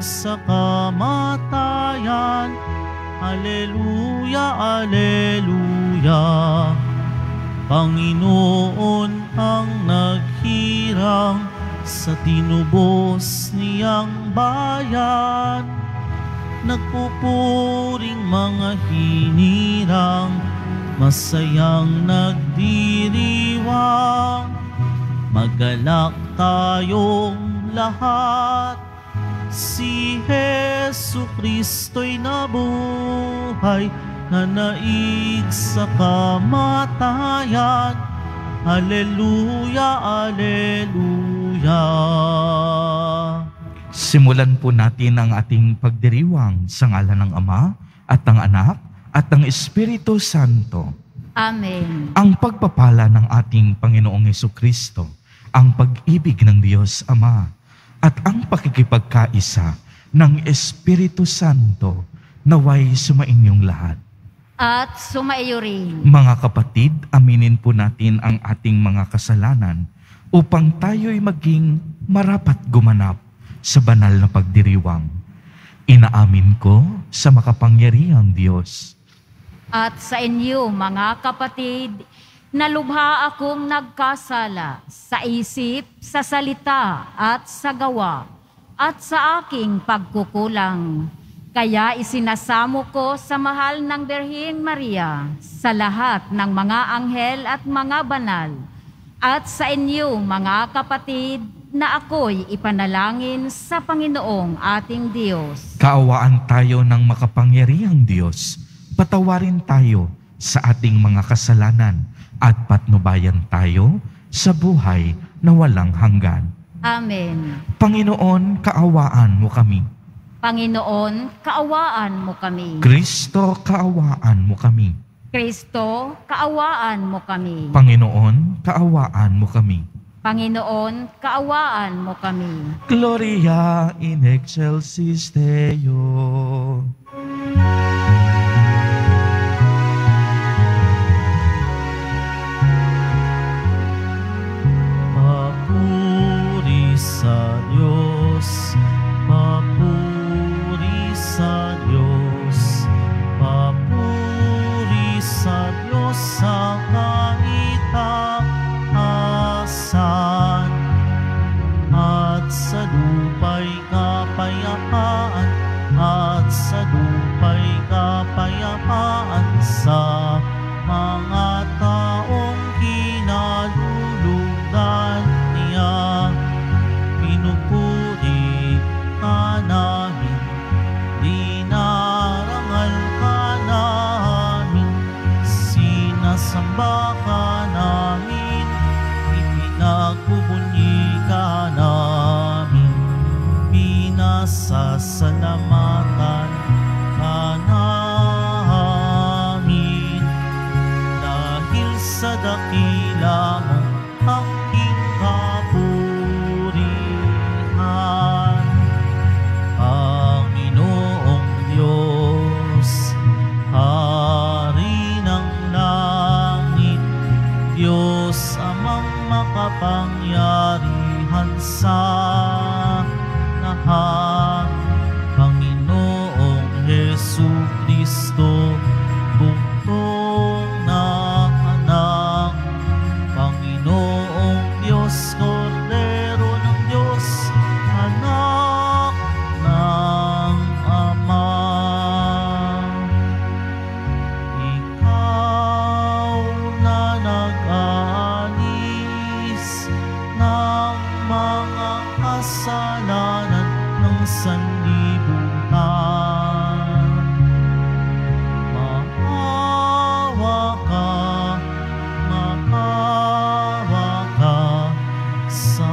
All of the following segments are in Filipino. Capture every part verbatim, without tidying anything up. sa kamatayan. Alleluia, Alleluia. Panginoon ang naghirang sa tinubos niyang bayan. Nagpupuring mga hinirang, masayang nagdiriwang. Magalak tayong lahat, si Hesu Kristo'y nabuhay, nanaig sa kamatayan. Alleluia, Alleluia. Simulan po natin ang ating pagdiriwang sa ngalan ng Ama at ng Anak at ng Espiritu Santo. Amen. Ang pagpapala ng ating Panginoong Jesucristo, ang pag-ibig ng Diyos Ama at ang pakikipagkaisa ng Espiritu Santo naway sumainyong lahat. At sumaiyo rin. Mga kapatid, aminin po natin ang ating mga kasalanan upang tayo'y maging marapat gumanap sa banal na pagdiriwang. Inaamin ko sa makapangyarihang Diyos at sa inyo, mga kapatid, nalubha akong nagkasala sa isip, sa salita at sa gawa at sa aking pagkukulang. Kaya isinasamo ko sa mahal ng Birhen Maria, sa lahat ng mga anghel at mga banal, at sa inyo, mga kapatid, na ako'y ipanalangin sa Panginoong ating Diyos. Kaawaan tayo ng makapangyarihang Diyos, patawarin tayo sa ating mga kasalanan, at patnubayan tayo sa buhay na walang hanggan. Amen. Panginoon, kaawaan mo kami. Panginoon, kaawaan mo kami. Kristo, kaawaan mo kami. Kristo, kaawaan mo kami. Panginoon, kaawaan mo kami. Panginoon, kaawaan mo kami. Gloria in excelsis Deo. Sa Diyos, papuri sa Diyos, papuri sa Diyos sa kaitaasan, at sa lupa'y kapayapaan, at sa lupa'y kapayapaan sa mga taong kinalulugdan niya. Baka namin, ipinagpupunika namin, pinasasalamatan ka namin, dahil sa dakila mo ang iyong kapurihan, Panginoong Diyos. Makapangyarihan sa lahat, Panginoong Jesucristo, buktong na anak, Panginoong Diyos, Kordero ng Diyos, anak ng Ama. Ikaw na nag-aari ng mga kasalanan ng sanlibutan, maawa ka, maawa ka sa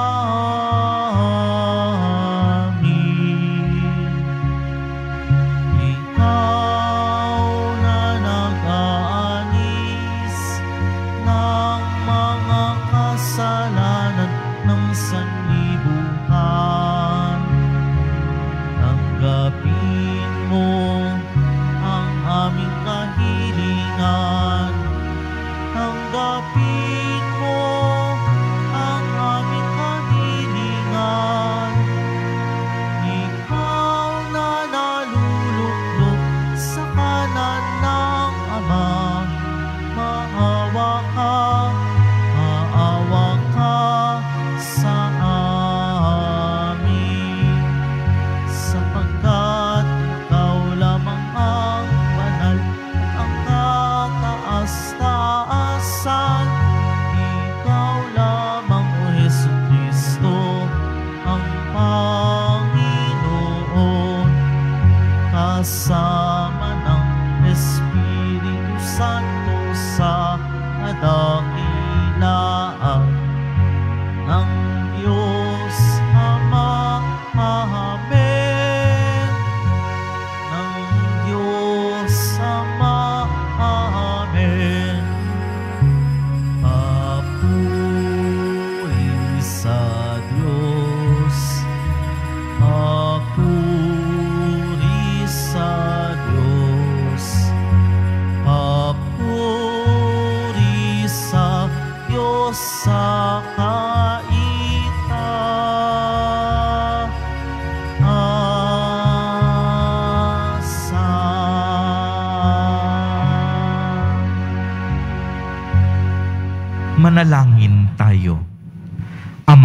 amin. Ikaw na nag-aanis ng mga kasalanan ng sanlibutan, tanggapin mo ang aming kahilingan, tanggapin mo ang aming kahilingan.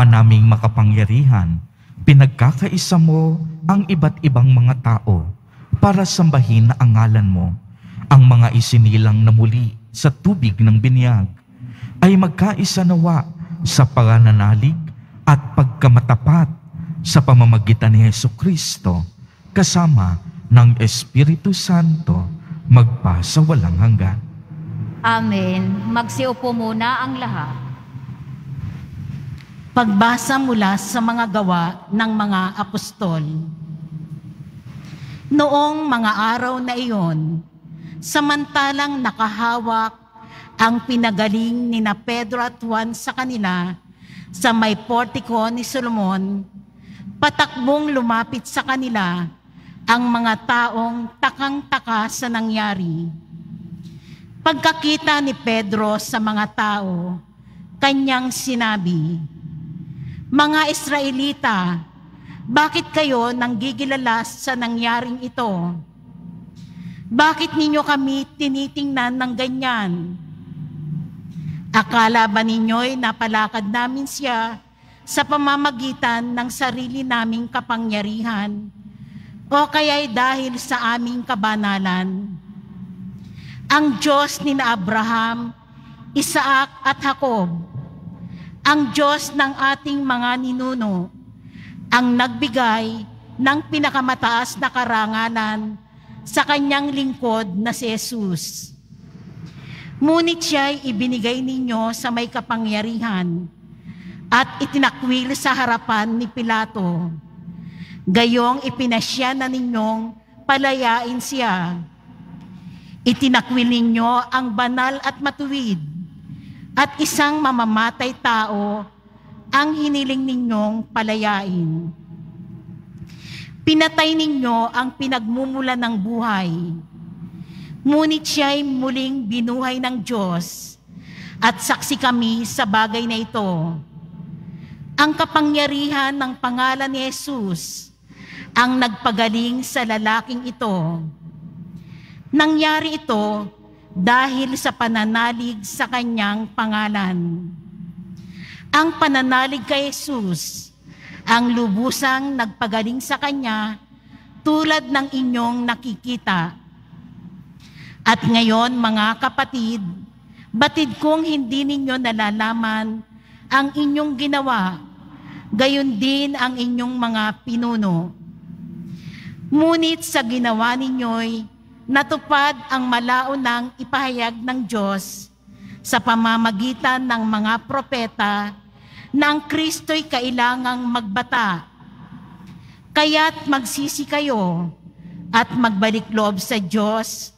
Ama naming makapangyarihan, pinagkakaisa mo ang iba't ibang mga tao para sambahin ang ngalan mo. Ang mga isinilang na muli sa tubig ng binyag ay magkaisa nawa sa pananalig at pagkamatapat sa pamamagitan ni Jesucristo kasama ng Espiritu Santo magpa sa walang hanggan. Amen. Magsiupo muna ang lahat. Pagbasa mula sa mga gawa ng mga apostol. Noong mga araw na iyon, samantalang nakahawak ang pinagaling nina Pedro at Juan sa kanila sa may portiko ni Solomon, patakbong lumapit sa kanila ang mga taong takang-taka sa nangyari. Pagkakita ni Pedro sa mga tao, kanyang sinabi, "Mga Israelita, bakit kayo nanggigilala sa nangyaring ito? Bakit ninyo kami tinitingnan ng ganyan? Akala ba ninyo'y napalakad namin siya sa pamamagitan ng sarili naming kapangyarihan o kaya'y dahil sa aming kabanalan? Ang Diyos ni Abraham, Isaac at Jacob, ang Diyos ng ating mga ninuno, ang nagbigay ng pinakamataas na karangalan sa kanyang lingkod na si Jesus. Ngunit siya'y ibinigay ninyo sa may kapangyarihan at itinakwil sa harapan ni Pilato. Gayong ipinasya na ninyong palayain siya. Itinakwil ninyo ang banal at matuwid at isang mamamatay tao ang hiniling ninyong palayain. Pinatay ninyo ang pinagmumula ng buhay, ngunit siya'y muling binuhay ng Diyos at saksi kami sa bagay na ito. Ang kapangyarihan ng pangalan ni Jesus ang nagpagaling sa lalaking ito. Nangyari ito dahil sa pananalig sa kanyang pangalan." Ang pananalig kay Jesus, ang lubusang nagpagaling sa Kanya tulad ng inyong nakikita. At ngayon, mga kapatid, batid kong hindi ninyo nalalaman ang inyong ginawa, gayon din ang inyong mga pinuno. Ngunit sa ginawa ninyo'y natupad ang malaunang ipahayag ng Diyos sa pamamagitan ng mga propeta na ang Kristo'y kailangang magbata. Kaya't magsisi kayo at magbalik loob sa Diyos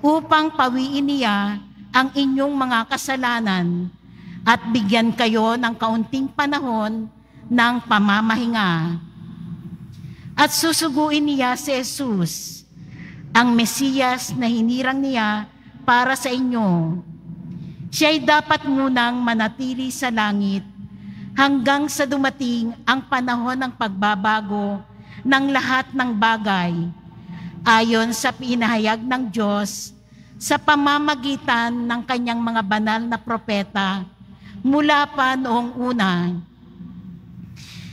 upang pawiin niya ang inyong mga kasalanan at bigyan kayo ng kaunting panahon ng pamamahinga. At susuguin niya si Jesus, ang Mesiyas na hinirang niya para sa inyo. Siya'y dapat munang manatili sa langit hanggang sa dumating ang panahon ng pagbabago ng lahat ng bagay ayon sa pinahayag ng Diyos sa pamamagitan ng kanyang mga banal na propeta mula pa noong una.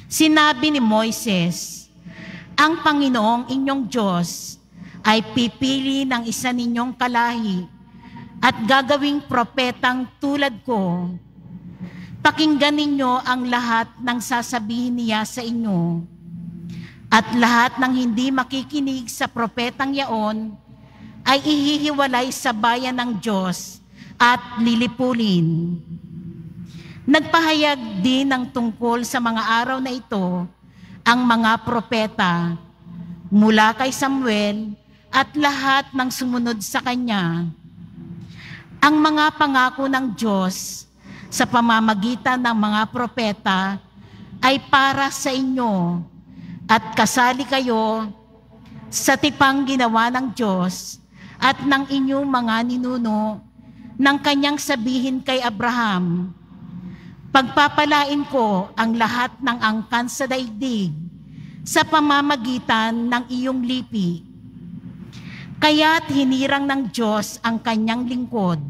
Sinabi ni Moises, ang Panginoong inyong Diyos ay pipili ng isa ninyong kalahi at gagawing propetang tulad ko. Pakinggan ninyo ang lahat ng sasabihin niya sa inyo. At lahat ng hindi makikinig sa propetang yaon ay ihihiwalay sa bayan ng Diyos at lilipulin. Nagpahayag din ng tungkol sa mga araw na ito ang mga propeta mula kay Samuel at lahat ng sumunod sa kanya. Ang mga pangako ng Diyos sa pamamagitan ng mga propeta ay para sa inyo at kasali kayo sa tipang ginawa ng Diyos at ng inyong mga ninuno nang kanyang sabihin kay Abraham, pagpapalain ko ang lahat ng angkan sa daigdig sa pamamagitan ng iyong lipi. Kaya't hinirang ng Diyos ang kanyang lingkod,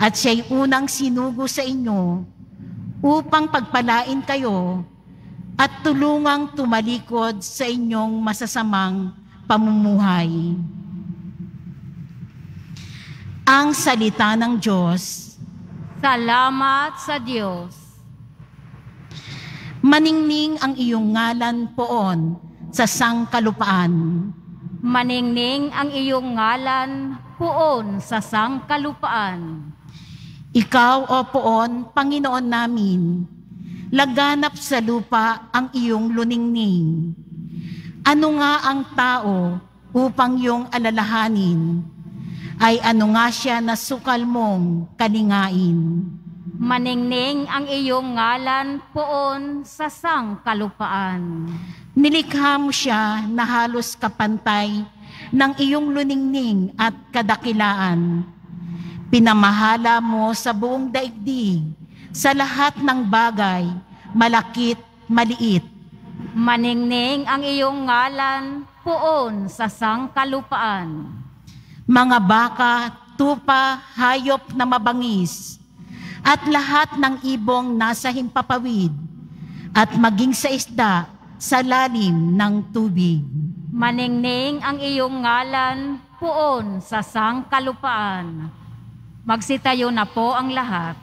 at siya'y unang sinugo sa inyo upang pagpalain kayo at tulungang tumalikod sa inyong masasamang pamumuhay. Ang salita ng Diyos. Salamat sa Diyos. Maningning ang iyong ngalan poon sa sangkalupaan. Maningning ang iyong ngalan poon sa sangkalupaan. Ikaw, O poon, Panginoon namin, laganap sa lupa ang iyong luningning. Ano nga ang tao upang iyong alalahanin? Ay ano nga siya na sukal mong kalingain? Maningning ang iyong ngalan poon sa sangkalupaan. Nilikha mo siya na halos kapantay ng iyong luningning at kadakilaan. Pinamahala mo sa buong daigdig, sa lahat ng bagay, malakit, maliit. Maningning ang iyong ngalan poon sa sangkalupaan. Mga baka, tupa, hayop na mabangis, at lahat ng ibong nasa himpapawid, at maging sa isda sa lalim ng tubig. Maningning ang iyong ngalan poon sa sangkalupaan. Magsitayo na po ang lahat.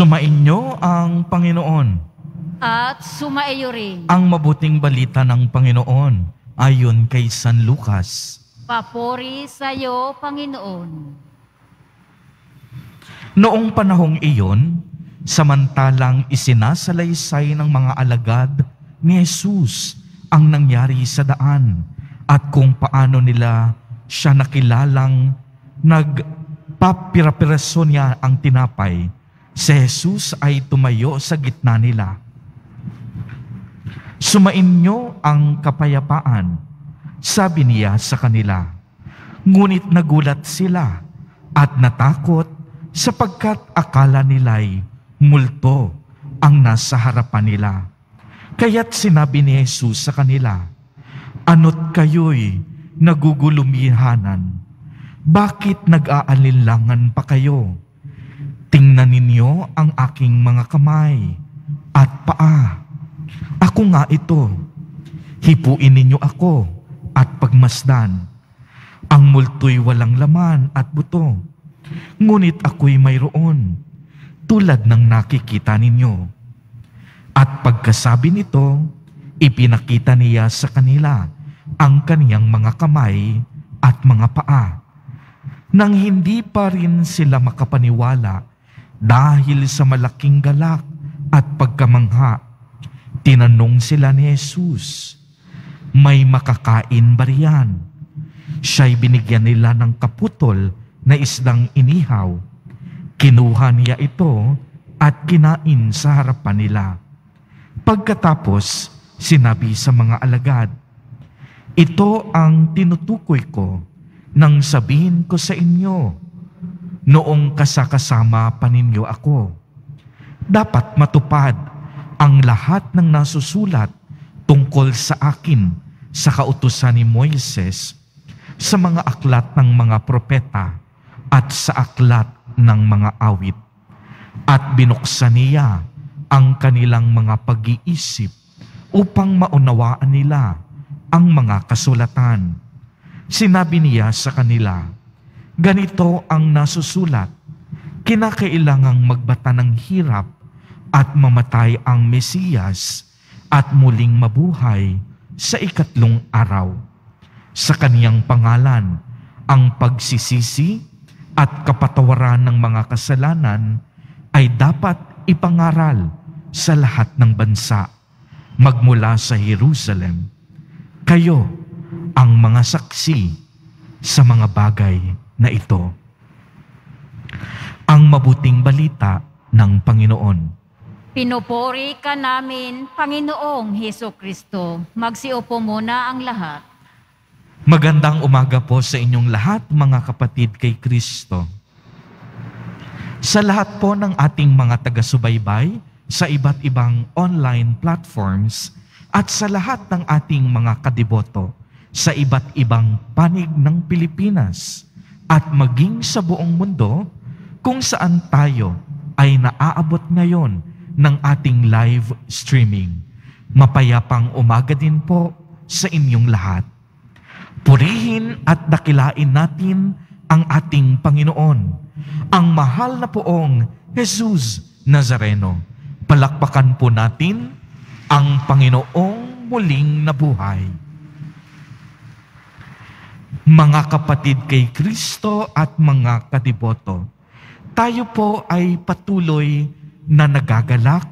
Sumainyo ang Panginoon. At sumaiyo rin. Ang mabuting balita ng Panginoon ayon kay San Lucas. Papuri sa iyo, Panginoon. Noong panahong iyon, samantalang isinasalaysay ng mga alagad ni Jesus ang nangyari sa daan at kung paano nila siya nakilalang nagpapirapiraso niya ang tinapay, si Jesus ay tumayo sa gitna nila. Sumainyo ang kapayapaan, sabi niya sa kanila. Ngunit nagulat sila at natakot sapagkat akala nila'y multo ang nasa harapan nila. Kaya't sinabi ni Jesus sa kanila, "Ano't kayo'y nagugulumihanan? Bakit nag-aalinlangan pa kayo? Tingnan ninyo ang aking mga kamay at paa. Ako nga ito. Hipuin ninyo ako at pagmasdan. Ang multo'y walang laman at buto, ngunit ako'y mayroon, tulad ng nakikita ninyo." At pagkasabi nito, ipinakita niya sa kanila ang kaniyang mga kamay at mga paa. Nang hindi pa rin sila makapaniwala, dahil sa malaking galak at pagkamangha, tinanong sila ni Jesus, "May makakain ba riyan?" Siya'y binigyan nila ng kaputol na isdang inihaw. Kinuha niya ito at kinain sa harapan nila. Pagkatapos, sinabi sa mga alagad, "Ito ang tinutukoy ko nang sabihin ko sa inyo, noong kasakasama pa ninyo ako. Dapat matupad ang lahat ng nasusulat tungkol sa akin sa kautusan ni Moises, sa mga aklat ng mga propeta at sa aklat ng mga awit." At binuksan niya ang kanilang mga pag-iisip upang maunawaan nila ang mga kasulatan. Sinabi niya sa kanila, ganito ang nasusulat, kinakailangang magbata ng hirap at mamatay ang Mesiyas at muling mabuhay sa ikatlong araw. Sa kaniyang pangalan, ang pagsisisi at kapatawaran ng mga kasalanan ay dapat ipangaral sa lahat ng bansa, magmula sa Jerusalem. Kayo ang mga saksi sa mga bagay na ito. Ang mabuting balita ng Panginoon. Pinupuri ka namin, Panginoong Hesus Kristo. Magsiupo muna ang lahat. Magandang umaga po sa inyong lahat, mga kapatid kay Kristo. Sa lahat po ng ating mga taga-subaybay sa iba't ibang online platforms at sa lahat ng ating mga kadiboto sa iba't ibang panig ng Pilipinas at maging sa buong mundo kung saan tayo ay naaabot ngayon ng ating live streaming. Mapayapang umaga din po sa inyong lahat. Purihin at dakilain natin ang ating Panginoon, ang mahal na poong Jesus Nazareno. Palakpakan po natin ang Panginoong muling nabuhay. Mga kapatid kay Kristo at mga kadiboto, tayo po ay patuloy na nagagalak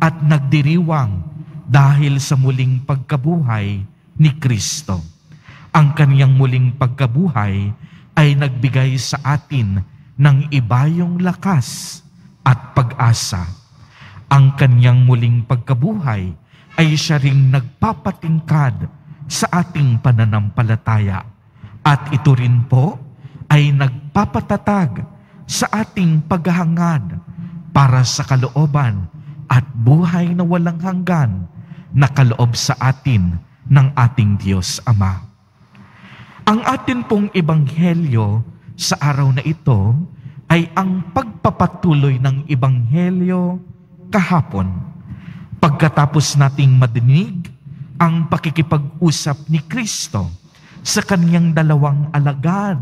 at nagdiriwang dahil sa muling pagkabuhay ni Kristo. Ang kaniyang muling pagkabuhay ay nagbigay sa atin ng ibayong lakas at pag-asa. Ang kaniyang muling pagkabuhay ay siya ring nagpapatingkad sa ating pananampalataya at ito rin po ay nagpapatatag sa ating paghahangad para sa kalooban at buhay na walang hanggan na kaloob sa atin ng ating Diyos Ama. Ang atin pong ebanghelyo sa araw na ito ay ang pagpapatuloy ng ebanghelyo kahapon. Pagkatapos nating madinig ang pakikipag-usap ni Kristo sa kaniyang dalawang alagad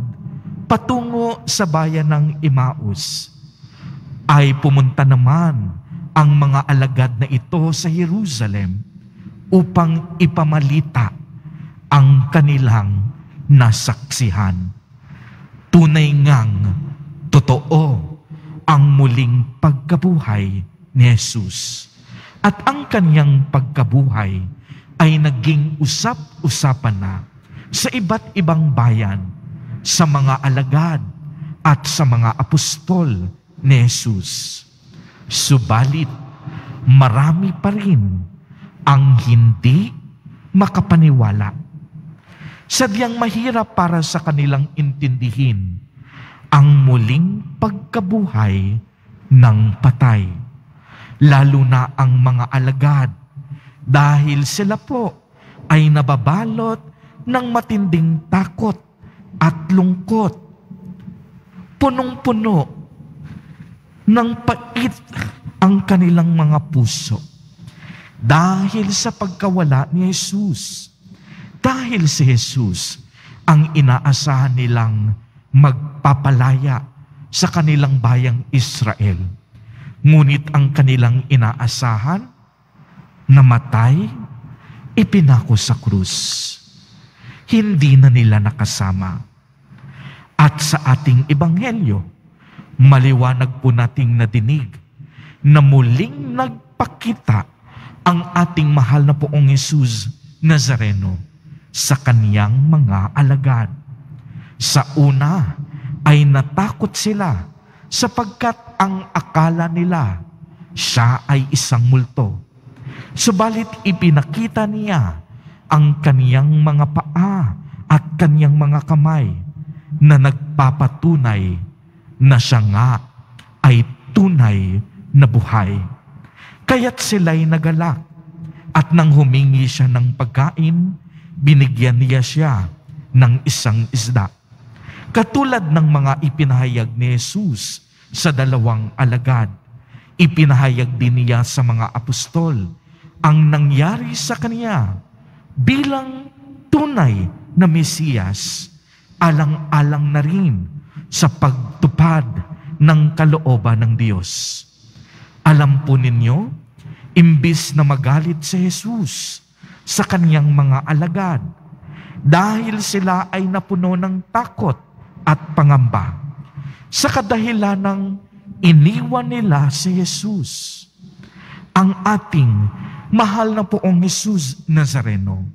patungo sa bayan ng Emmaus, ay pumunta naman ang mga alagad na ito sa Jerusalem upang ipamalita ang kanilang nasaksihan. Tunay ngang totoo ang muling pagkabuhay ni Jesus. At ang kaniyang pagkabuhay ay naging usap-usapan na sa iba't ibang bayan, sa mga alagad at sa mga apostol ni Jesus. Subalit, marami pa rin ang hindi makapaniwala. Sadyang mahirap para sa kanilang intindihin ang muling pagkabuhay ng patay, lalo na ang mga alagad dahil sila po ay nababalot ng matinding takot at lungkot. Punong-puno nang pait ang kanilang mga puso dahil sa pagkawala ni Jesus. Dahil si Jesus ang inaasahan nilang magpapalaya sa kanilang bayang Israel. Ngunit ang kanilang inaasahan, namatay, ipinako sa krus. Hindi na nila nakasama. At sa ating ebanghelyo, maliwanag po nating nadinig na muling nagpakita ang ating mahal na poong Jesus Nazareno sa kaniyang mga alagad. Sa una ay natakot sila sapagkat ang akala nila siya ay isang multo. Subalit ipinakita niya ang kaniyang mga paa at kaniyang mga kamay na nagpapatunay na siya nga ay tunay na buhay. Kaya't sila'y nagalak at nang humingi siya ng pagkain, binigyan niya siya ng isang isda. Katulad ng mga ipinahayag ni Jesus sa dalawang alagad, ipinahayag din niya sa mga apostol ang nangyari sa kaniya bilang tunay na Mesiyas alang-alang na rin sa pagtupad ng kalooban ng Diyos. Alam po ninyo, imbis na magalit si Jesus sa kaniyang mga alagad, dahil sila ay napuno ng takot at pangamba, sa kadahilan ng iniwan nila si Jesus. Ang ating mahal na Poong Jesus Nazareno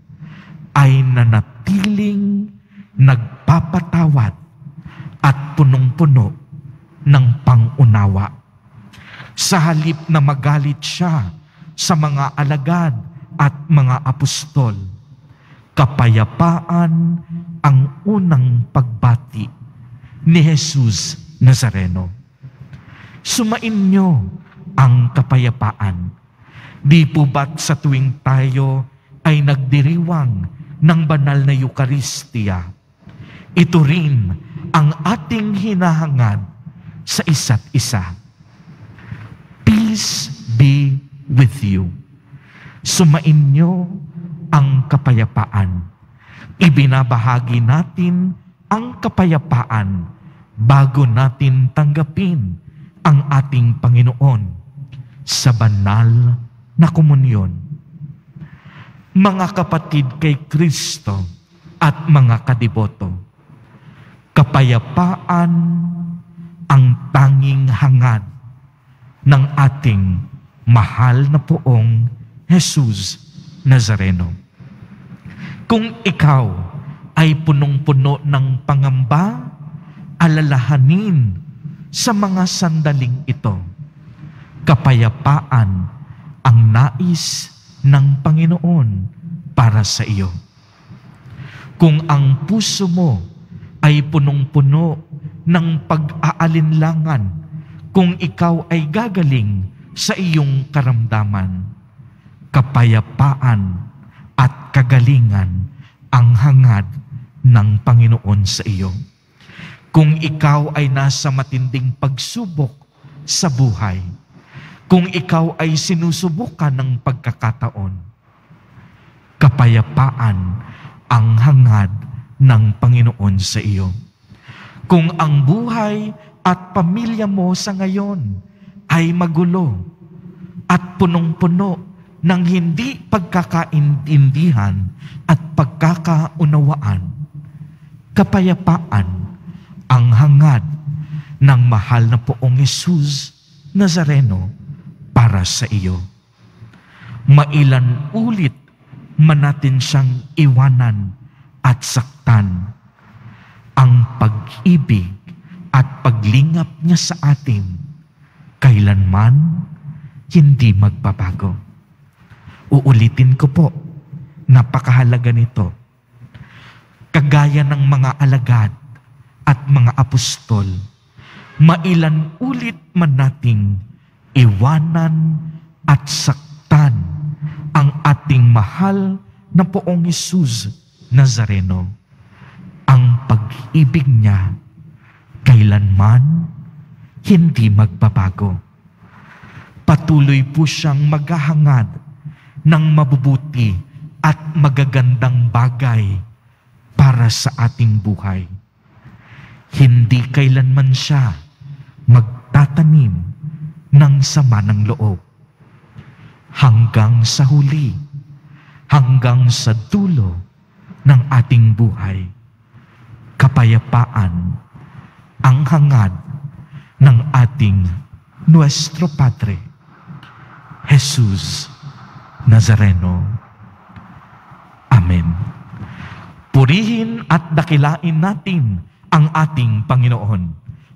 ay nanatiling nagpapatawad at punong-puno ng pangunawa. Sa halip na magalit siya sa mga alagad at mga apostol, kapayapaan ang unang pagbati ni Jesus Nazareno. Sumain niyo ang kapayapaan. Di po ba't sa tuwing tayo ay nagdiriwang ng banal na Eukaristiya, ito rin ang ating hinahangad sa isa't isa? Peace be with you. Sumain niyo ang kapayapaan. Ibinabahagi natin ang kapayapaan bago natin tanggapin ang ating Panginoon sa banal na komunyon. Mga kapatid kay Kristo at mga kadiboto, kapayapaan ang tanging hangad ng ating mahal na Poong Jesus Nazareno. Kung ikaw ay punong-puno ng pangamba, alalahanin sa mga sandaling ito. Kapayapaan ang nais ng Panginoon para sa iyo. Kung ang puso mo ay punong-puno ng pag-aalinlangan, kung ikaw ay gagaling sa iyong karamdaman, kapayapaan at kagalingan ang hangad ng Panginoon sa iyo. Kung ikaw ay nasa matinding pagsubok sa buhay, kung ikaw ay sinusubukan ng pagkakataon, kapayapaan ang hangad ng Panginoon sa iyo. Kung ang buhay at pamilya mo sa ngayon ay magulo at punong-puno nang hindi pagkakaintindihan at pagkakaunawaan, kapayapaan ang hangad ng mahal na Poong Jesus Nazareno para sa iyo. Mailan ulit man natin siyang iwanan at saktan, ang pag-ibig at paglingap niya sa atin kailanman hindi magbabago. Uulitin ko po, napakahalaga nito. Kagaya ng mga alagad at mga apostol, mailan ulit man nating iwanan at saktan ang ating mahal na Poong Jesus Nazareno. Ang pag-ibig niya kailanman hindi magbabago. Patuloy po siyang maghahangad ng mabubuti at magagandang bagay para sa ating buhay. Hindi kailanman siya magtatanim ng sama ng loob. Hanggang sa huli, hanggang sa dulo ng ating buhay, kapayapaan ang hangad ng ating Nuestro Padre Jesus Nazareno. Amen. Purihin at dakilain natin ang ating Panginoon.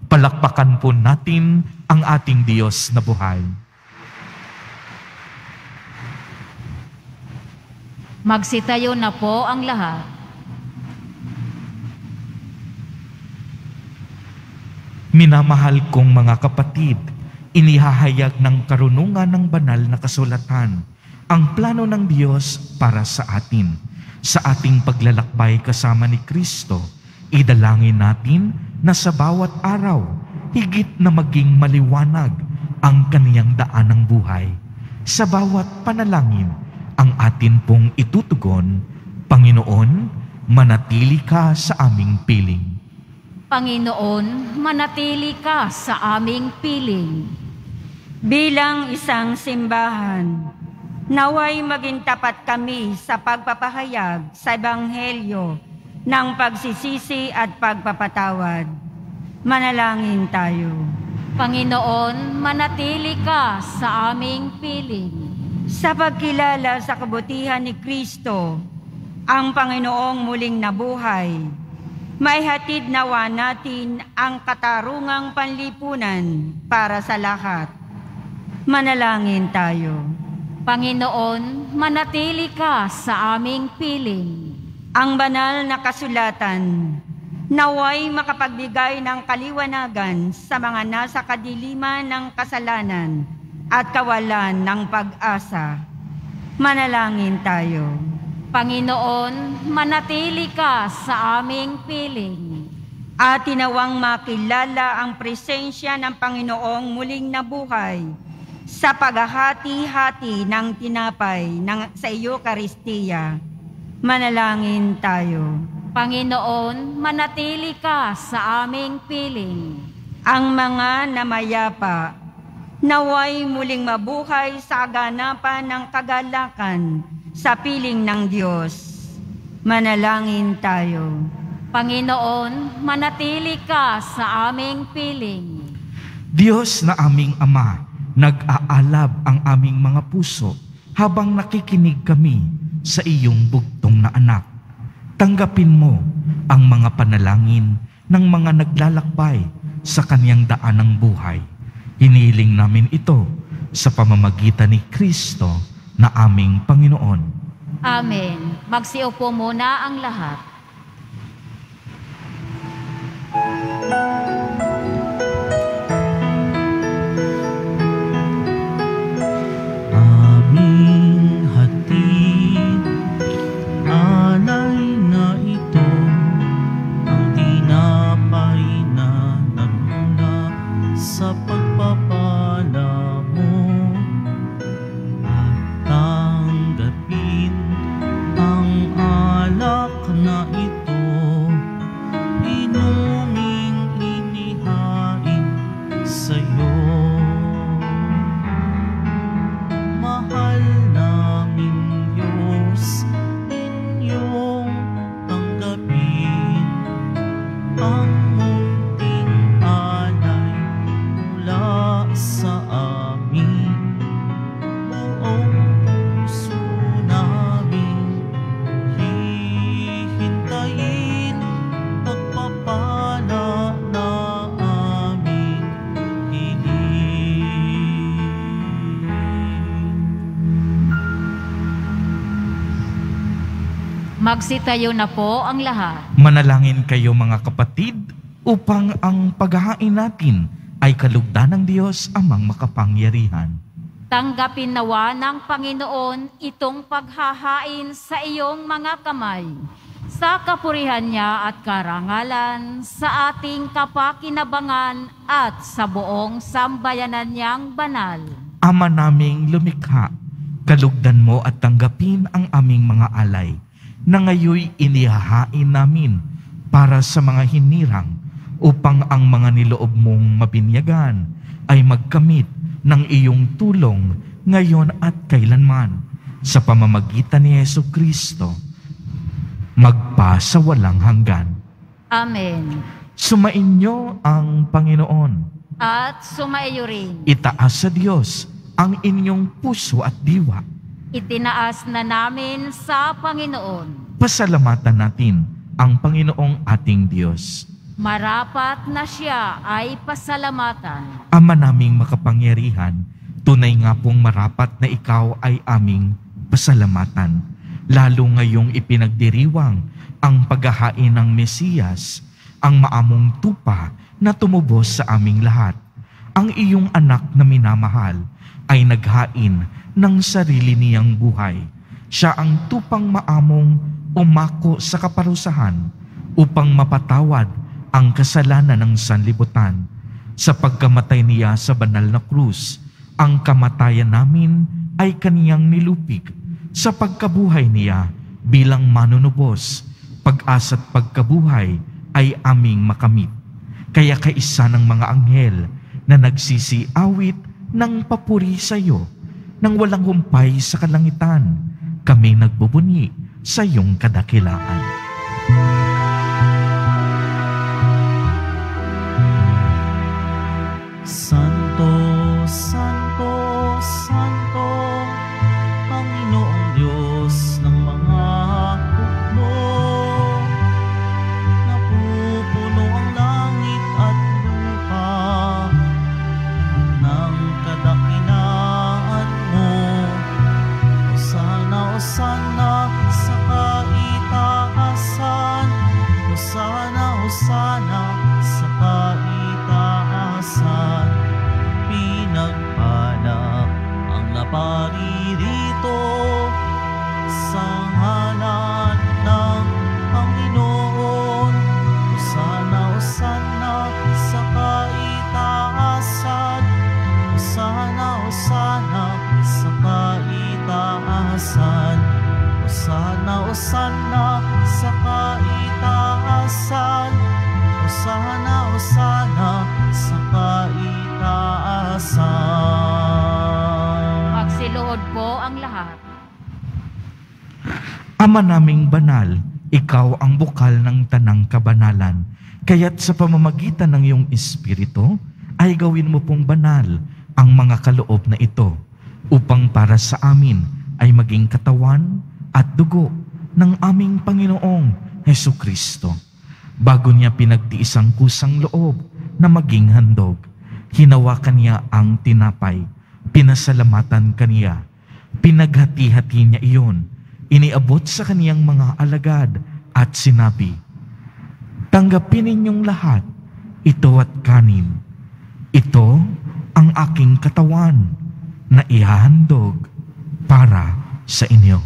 Palakpakan po natin ang ating Diyos na buhay. Magsitayo na po ang lahat. Minamahal kong mga kapatid, inihahayag ng karunungan ng banal na kasulatan ang plano ng Diyos para sa atin. Sa ating paglalakbay kasama ni Kristo, idalangin natin na sa bawat araw, higit na maging maliwanag ang kaniyang daan ng buhay. Sa bawat panalangin, ang atin pong itutugon, Panginoon, manatili ka sa aming piling. Panginoon, manatili ka sa aming piling. Bilang isang simbahan, naway maging tapat kami sa pagpapahayag sa Ebanghelyo ng pagsisisi at pagpapatawad. Manalangin tayo. Panginoon, manatili ka sa aming piling. Sa pagkilala sa kabutihan ni Kristo, ang Panginoong muling nabuhay, maihatid nawa natin ang katarungang panlipunan para sa lahat. Manalangin tayo. Panginoon, manatili ka sa aming piling. Ang banal na kasulatan, naway makapagbigay ng kaliwanagan sa mga nasa kadiliman ng kasalanan at kawalan ng pag-asa. Manalangin tayo. Panginoon, manatili ka sa aming piling. At tinawang makilala ang presensya ng Panginoong muling nabuhay sa paghahati-hati ng tinapay ng, sa Eucharistia. Manalangin tayo. Panginoon, manatili ka sa aming piling. Ang mga namayapa, naway muling mabuhay sa aganapan ng kagalakan sa piling ng Diyos. Manalangin tayo. Panginoon, manatili ka sa aming piling. Diyos na aming Ama, nag-aalab ang aming mga puso habang nakikinig kami sa iyong bugtong na anak. Tanggapin mo ang mga panalangin ng mga naglalakbay sa kaniyang daan ng buhay. Hinihiling namin ito sa pamamagitan ni Kristo na aming Panginoon. Amen. Magsiupo muna ang lahat. Magsitayo na po ang lahat. Manalangin kayo mga kapatid upang ang paghahain natin ay kalugdan ng Diyos amang makapangyarihan. Tanggapin nawa ng Panginoon itong paghahain sa iyong mga kamay, sa kapurihan niya at karangalan, sa ating kapakinabangan at sa buong sambayanan niyang banal. Ama naming lumikha, kalugdan mo at tanggapin ang aming mga alay na ngayoy inihahain namin para sa mga hinirang upang ang mga niloob mong mabinyagan ay magkamit ng iyong tulong ngayon at kailanman sa pamamagitan ni Jesucristo magpa sa walang hanggan. Amen. Sumainyo ang Panginoon. At sumaiyo rin. Itaas sa Diyos ang inyong puso at diwa. Itinaas na namin sa Panginoon. Pasalamatan natin ang Panginoong ating Diyos. Marapat na siya ay pasalamatan. Ama naming makapangyarihan, tunay nga pong marapat na ikaw ay aming pasalamatan. Lalo ngayong ipinagdiriwang ang paghahain ng Mesiyas, ang maamong tupa na tumubos sa aming lahat. Ang iyong anak na minamahal ay naghain ng sarili niyang buhay. Siya ang tupang maamong umako sa kaparusahan upang mapatawad ang kasalanan ng sanlibutan. Sa pagkamatay niya sa banal na krus, ang kamatayan namin ay kaniyang nilupig. Sa pagkabuhay niya bilang manunubos, pag-asa't pagkabuhay ay aming makamit. Kaya kaisa ng mga anghel na nagsisiawit ng papuri sa iyo nang walang humpay sa kalangitan, kami nagbubuni sa iyong kadakilaan. Santo, Santo, Santo, Panginoong Diyos ng mga hukbo, napupuno ang langit at lupa ng kadakilaan mo. Osana, Osana sa kaitaasan, Osana, Osana sa kaitaasan. Pinagpala ang naparirito sa ngalan ng Panginoon. Osana, Osana sa kaitaasan, Osana, Osana sa kaitaasan. Osana, Osana sa kaitaasan, Osana, Osana sa kaitaasan. Magsiluhod po ang lahat. Ama naming banal, ikaw ang bukal ng tanang kabanalan. Kaya't sa pamamagitan ng iyong espiritu, ay gawin mo pong banal ang mga kaloob na ito, upang para sa amin ay maging katawan at dugo ng aming Panginoong Hesu Kristo. Bago niya pinagtiis ang kusang loob na maging handog, hinawakan niya ang tinapay, pinasalamatan kaniya, pinaghati-hati niya iyon, iniabot sa kaniyang mga alagad at sinabi, "Tanggapin ninyong lahat, ito at kanin. Ito ang aking katawan na ihahandog para sa inyo."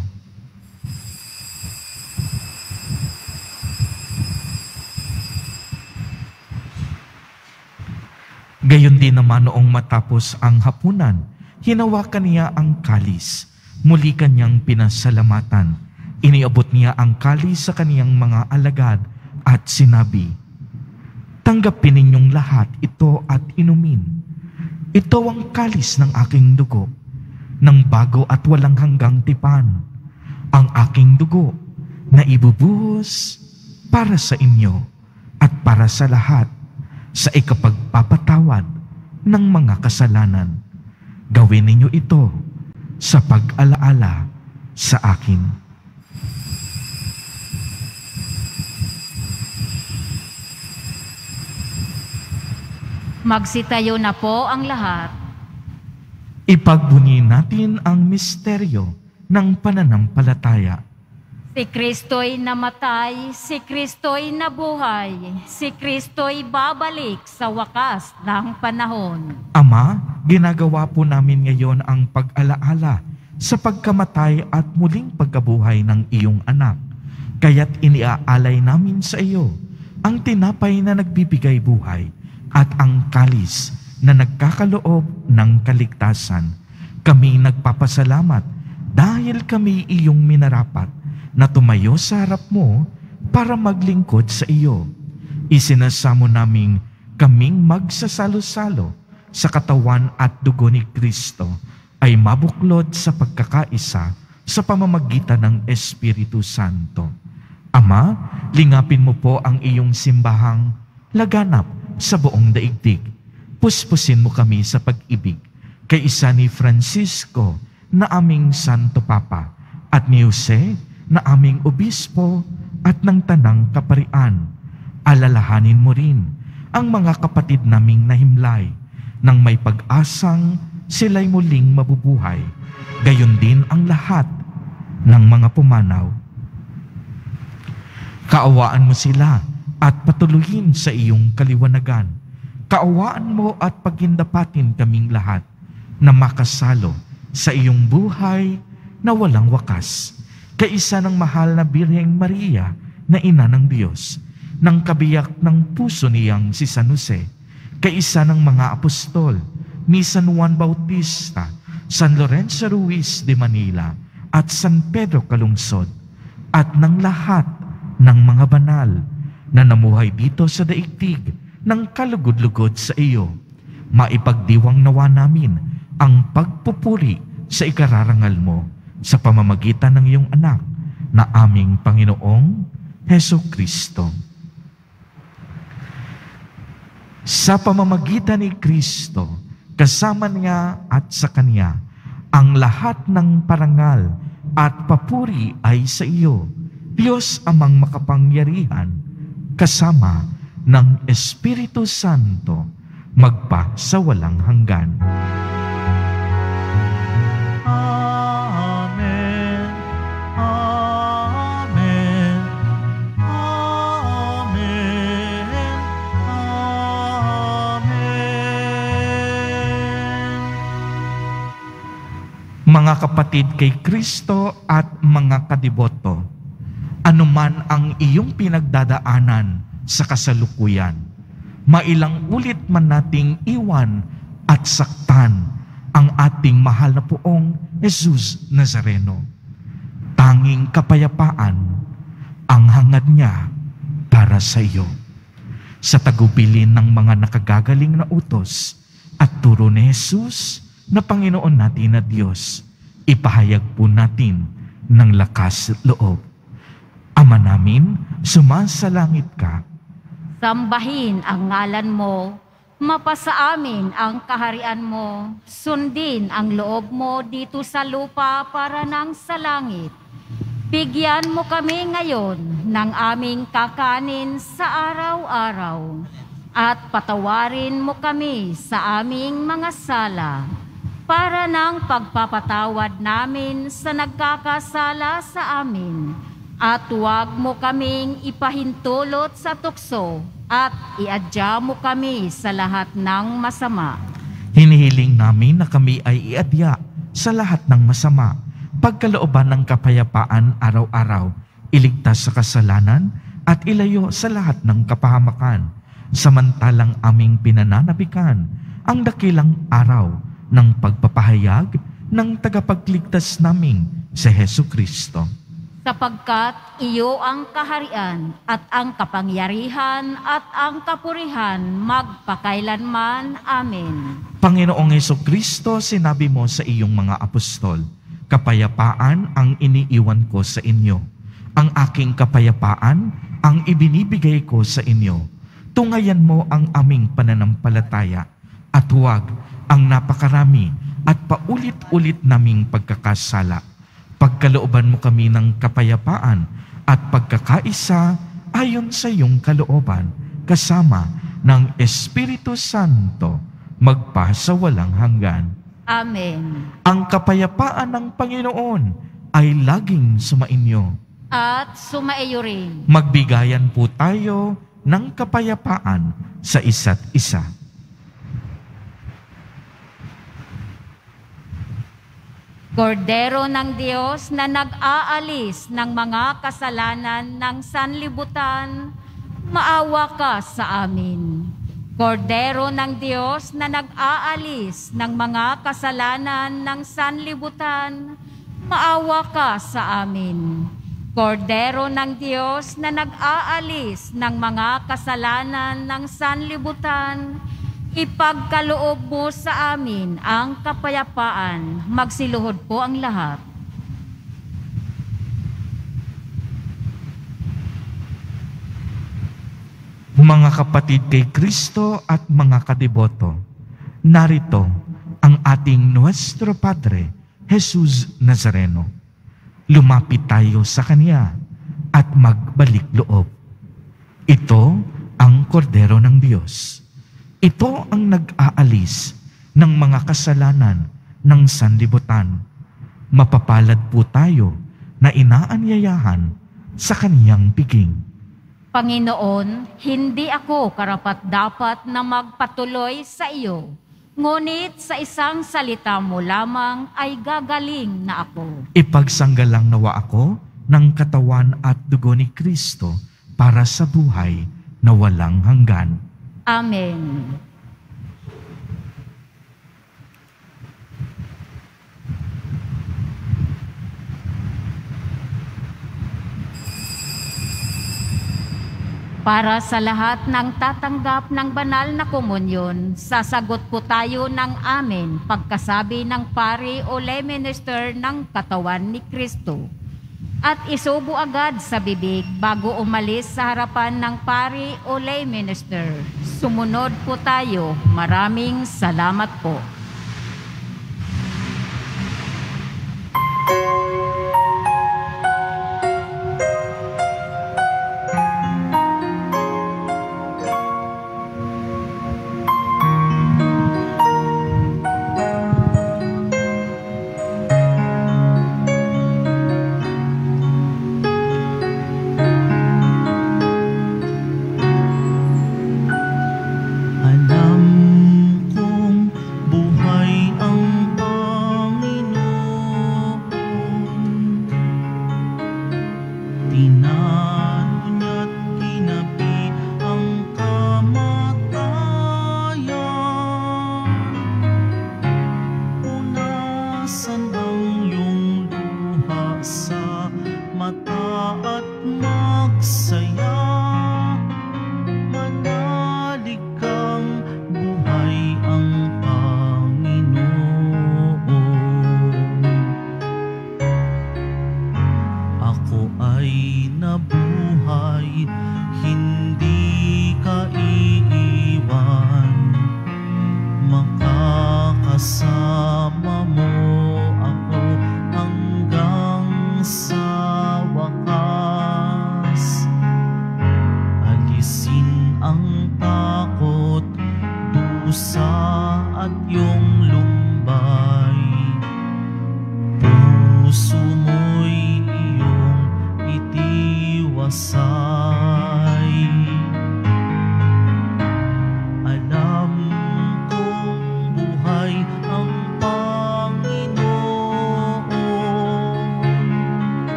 Gayon din naman noong matapos ang hapunan, hinawakan niya ang kalis, muli kaniyang pinasalamatan. Iniabot niya ang kalis sa kaniyang mga alagad at sinabi, "Tanggapin ninyong lahat ito at inumin. Ito ang kalis ng aking dugo, ng bago at walang hanggang tipan, ang aking dugo na ibubuhos para sa inyo at para sa lahat, sa ikapagpapatawad ng mga kasalanan. Gawin ninyo ito sa pag-alaala sa akin." Magsitayo na po ang lahat. Ipagbuni natin ang misteryo ng pananampalataya. Si Kristo'y namatay, si Kristo'y nabuhay, si Kristo'y babalik sa wakas ng panahon. Ama, ginagawa po namin ngayon ang pag-alaala sa pagkamatay at muling pagkabuhay ng iyong anak. Kaya't iniaalay namin sa iyo ang tinapay na nagbibigay buhay at ang kalis na nagkakaloob ng kaligtasan. Kami nagpapasalamat dahil kami iyong minarapat na tumayo sa harap mo para maglingkod sa iyo. Isinasamo naming kaming magsasalo-salo sa katawan at dugo ni Kristo ay mabuklod sa pagkakaisa sa pamamagitan ng Espiritu Santo. Ama, lingapin mo po ang iyong simbahang laganap sa buong daigdig. Puspusin mo kami sa pag-ibig kay isa ni Francisco na aming Santo Papa at ni Jose na aming obispo at ng tanang kaparian. Alalahanin mo rin ang mga kapatid naming nahimlay nang may pag-asang sila'y muling mabubuhay. Gayon din ang lahat ng mga pumanaw. Kaawaan mo sila at patuloyin sa iyong kaliwanagan. Kaawaan mo at pagindapatin kaming lahat na makasalo sa iyong buhay na walang wakas. Kaisa ng mahal na Birheng Maria na ina ng Diyos, ng kabiyak ng puso niyang si San Jose, kaisa ng mga apostol ni San Juan Bautista, San Lorenzo Ruiz de Manila, at San Pedro Calungsod, at ng lahat ng mga banal na namuhay dito sa daigdig ng kalugod-lugod sa iyo. Maipagdiwang nawa namin ang pagpupuri sa ikararangal mo sa pamamagitan ng iyong anak na aming Panginoong Heso Kristo. Sa pamamagitan ni Kristo, kasama niya at sa Kanya, ang lahat ng parangal at papuri ay sa iyo, Diyos Amang makapangyarihan, kasama ng Espiritu Santo, magpa sa walang hanggan. Amen. Amen. Amen. Amen. Mga kapatid kay Kristo at mga kadiboto, anuman ang iyong pinagdadaanan sa kasalukuyan, mailang ulit man nating iwan at saktan ang ating mahal na Poong Jesus Nazareno. Tanging kapayapaan ang hangad niya para sa iyo. Sa tagubilin ng mga nakagagaling na utos at turo ni Jesus na Panginoon natin na Diyos, ipahayag po natin ng lakas at loob. Ama namin, sumasalangit ka. Sambahin ang ngalan mo, mapasa amin ang kaharian mo, sundin ang loob mo dito sa lupa para nang sa langit. Bigyan mo kami ngayon ng aming kakanin sa araw-araw, at patawarin mo kami sa aming mga sala, para nang pagpapatawad namin sa nagkakasala sa amin. At huwag mo kaming ipahintulot sa tukso at iadya mo kami sa lahat ng masama. Hinihiling namin na kami ay iadya sa lahat ng masama, pagkalooban ng kapayapaan araw-araw, iligtas sa kasalanan at ilayo sa lahat ng kapahamakan, samantalang aming pinananabikan ang dakilang araw ng pagpapahayag ng tagapagligtas naming si Hesu Kristo. Sapagkat iyo ang kaharian at ang kapangyarihan at ang kapurihan magpakailanman. Amen. Panginoong Jesucristo, sinabi mo sa iyong mga apostol, kapayapaan ang iniiwan ko sa inyo. Ang aking kapayapaan ang ibinibigay ko sa inyo. Tungayan mo ang aming pananampalataya at huwag ang napakarami at paulit-ulit naming pagkakasala. Pagkalooban mo kami ng kapayapaan at pagkakaisa ayon sa iyong kalooban, kasama ng Espiritu Santo, magpa sa walang hanggan. Amen. Ang kapayapaan ng Panginoon ay laging sumainyo. At sumaiyo rin. Magbigayan po tayo ng kapayapaan sa isa't isa. Kordero ng Diyos na nag-aalis ng mga kasalanan ng sanlibutan, maawa ka sa amin. Kordero ng Diyos na nag-aalis ng mga kasalanan ng sanlibutan, maawa ka sa amin. Kordero ng Diyos na nag-aalis ng mga kasalanan ng sanlibutan, ipagkaloob mo sa amin ang kapayapaan. Magsiluhod po ang lahat. Mga kapatid kay Kristo at mga kadiboto, narito ang ating Nuestro Padre Jesus Nazareno. Lumapit tayo sa Kanya at magbalik loob. Ito ang Kordero ng Diyos. Ito ang nag-aalis ng mga kasalanan ng sanlibutan. Mapapalad po tayo na inaanyayahan sa Kaniyang piging. Panginoon, hindi ako karapat-dapat na magpatuloy sa iyo, ngunit sa isang salita mo lamang ay gagaling na ako. Ipagsanggalang nawa ako ng katawan at dugo ni Kristo para sa buhay na walang hanggan. Amen. Para sa lahat ng tatanggap ng banal na komunyon, sasagot po tayo ng amen pagkasabi ng pari o lay minister ng katawan ni Kristo. At isubo agad sa bibig bago umalis sa harapan ng pari o lay minister. Sumunod po tayo. Maraming salamat po.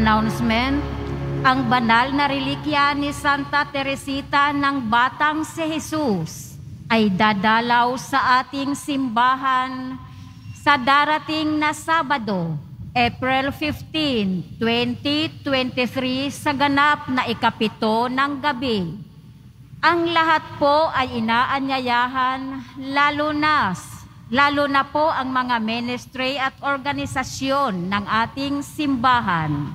Announcement, ang banal na relikya ni Santa Teresita ng Batang si Jesus ay dadalaw sa ating simbahan sa darating na Sabado, April fifteenth, twenty twenty-three sa ganap na ikapito ng gabi. Ang lahat po ay inaanyayahan, lalo na Lalo na po ang mga ministry at organisasyon ng ating simbahan.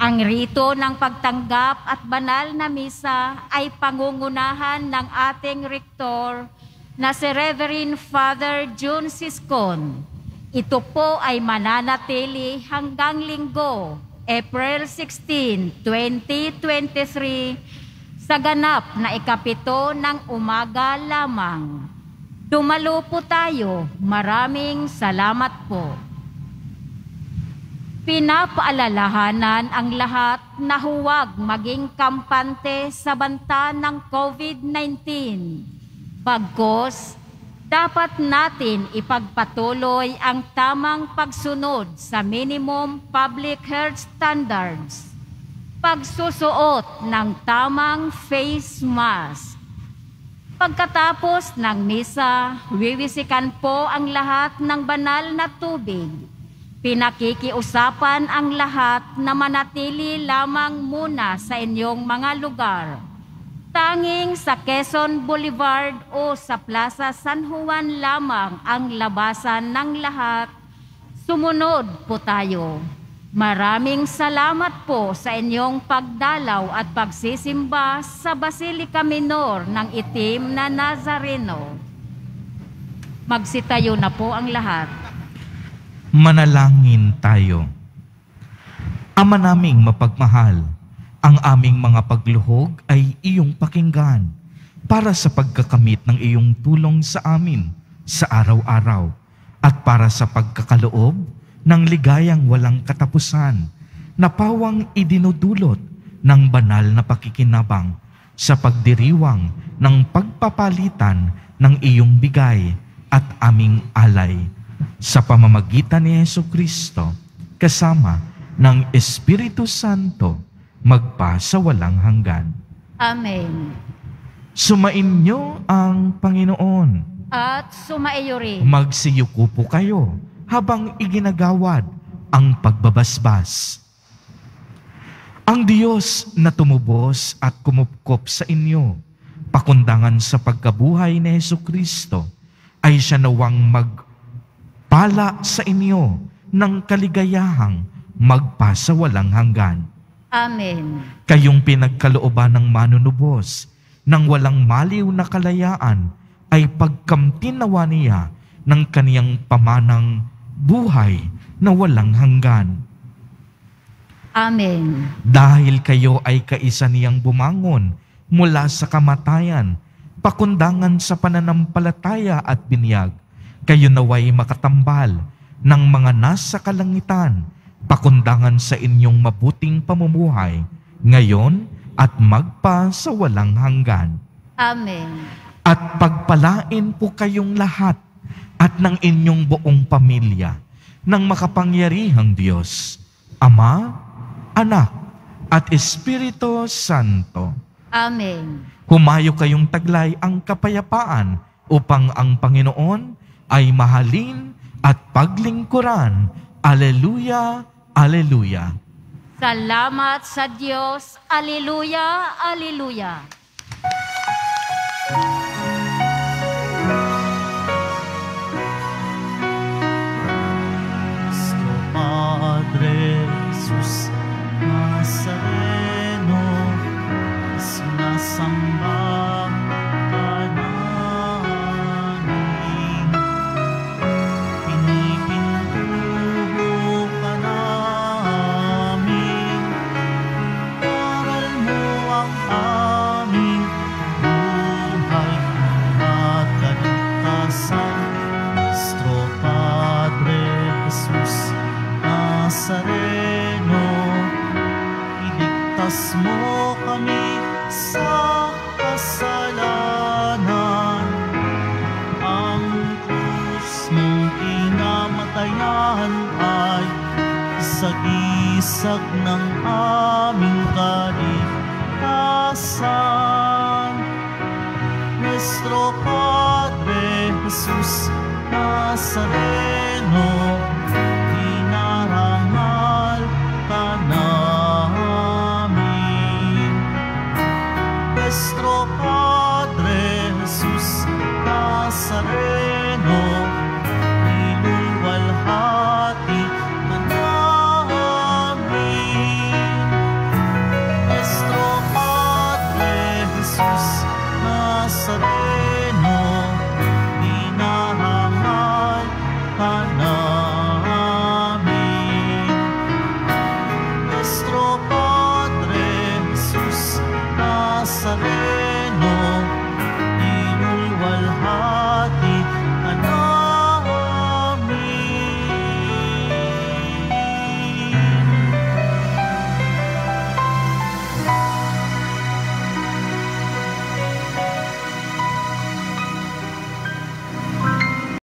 Ang rito ng pagtanggap at banal na misa ay pangungunahan ng ating rektor na si Reverend Father June Siscon. Ito po ay mananatili hanggang Linggo, April sixteenth, twenty twenty-three sa ganap na ikapito ng umaga lamang. Dumalo po tayo. Maraming salamat po. Pinapaalalahanan ang lahat na huwag maging kampante sa banta ng COVID nineteen. Bagkus, dapat natin ipagpatuloy ang tamang pagsunod sa minimum public health standards, pagsusuot ng tamang face mask. Pagkatapos ng misa, wiwisikan po ang lahat ng banal na tubig. Pinakikiusapan ang lahat na manatili lamang muna sa inyong mga lugar, tanging sa Quezon Boulevard o sa Plaza San Juan lamang ang labasan ng lahat. Sumunod po tayo. Maraming salamat po sa inyong pagdalaw at pagsisimba sa Basilica Minor ng Itim na Nazareno. Magsitayo na po ang lahat. Manalangin tayo. Ama naming mapagmahal, ang aming mga pagluhog ay iyong pakinggan para sa pagkakamit ng iyong tulong sa amin sa araw-araw at para sa pagkakaloob ng ligayang walang katapusan na pawang idinudulot ng banal na pakikinabang sa pagdiriwang ng pagpapalitan ng iyong bigay at aming alay. Sa pamamagitan ni Jesucristo, kasama ng Espiritu Santo, magpa sa walang hanggan. Amen. Sumainyo ang Panginoon. At sumaiyo rin. Magsiyuko po kayo habang iginagawad ang pagbabasbas. Ang Diyos na tumubos at kumupkop sa inyo, pakundangan sa pagkabuhay ni Jesucristo, ay siya nawang mag Pala sa inyo ng kaligayahang magpasa walang hanggan. Amen. Kayong pinagkalooban ng manunubos ng walang maliw na kalayaan ay pagkamtinawa niya ng kaniyang pamanang buhay na walang hanggan. Amen. Dahil kayo ay kaisa niyang bumangon mula sa kamatayan, pakundangan sa pananampalataya at binyag, kayo naway makatambal ng mga nasa kalangitan, pakundangan sa inyong mabuting pamumuhay, ngayon at magpa sa walang hanggan. Amen. At pagpalain po kayong lahat at ng inyong buong pamilya ng makapangyarihang Diyos, Ama, Anak, at Espiritu Santo. Amen. Humayo kayong taglay ang kapayapaan upang ang Panginoon ay mahalin at paglingkuran. Alleluia, alleluia. Salamat sa Diyos. Alleluia, alleluia. Nuestro Padre Jesus Nazareno, sinasamba. Nazareno, iligtas mo kami sa kasalanan. Ang krus mong pinamatayan ay sagisag ng aming kaligtasan. Nuestro Padre Jesus Nazareno, Nuestro Padre Jesús Nazareno.